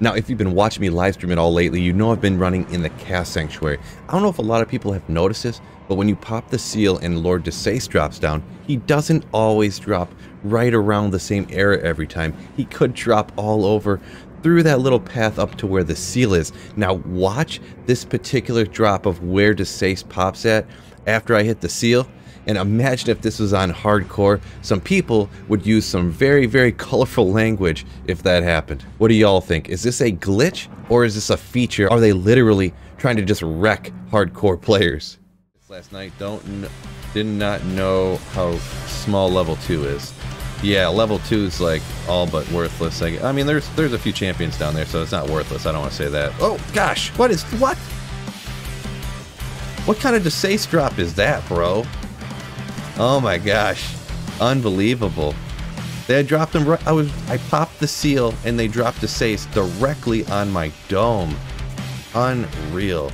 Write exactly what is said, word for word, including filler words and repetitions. Now, if you've been watching me live stream at all lately, you know I've been running in the Cast Sanctuary. I don't know if a lot of people have noticed this, but when you pop the seal and Lord De Seis drops down, he doesn't always drop right around the same area every time. He could drop all over through that little path up to where the seal is. Now watch this particular drop of where De Seis pops at after I hit the seal. And imagine if this was on hardcore, some people would use some very, very colorful language if that happened. What do y'all think? Is this a glitch or is this a feature? Are they literally trying to just wreck hardcore players? Last night, don't kn- did not know how small level two is. Yeah, level two is like all but worthless. Like, I mean, there's there's a few champions down there, so it's not worthless. I don't want to say that. Oh gosh, what is what? What kind of De Seis drop is that, bro? Oh my gosh, unbelievable! They dropped them right. I was, I popped the seal, and they dropped De Seis directly on my dome. Unreal.